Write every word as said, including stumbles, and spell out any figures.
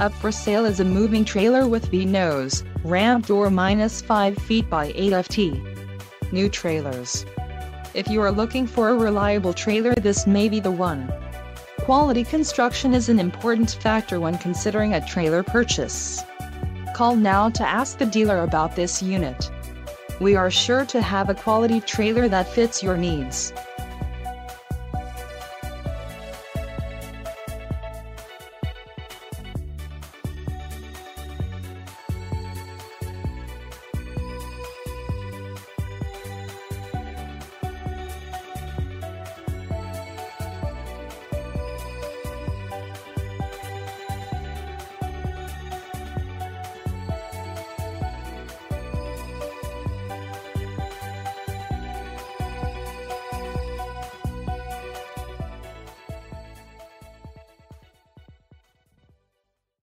Up for sale is a moving trailer with V-nose, ramp door minus five feet by eight feet. New trailers. If you are looking for a reliable trailer, this may be the one. Quality construction is an important factor when considering a trailer purchase. Call now to ask the dealer about this unit. We are sure to have a quality trailer that fits your needs.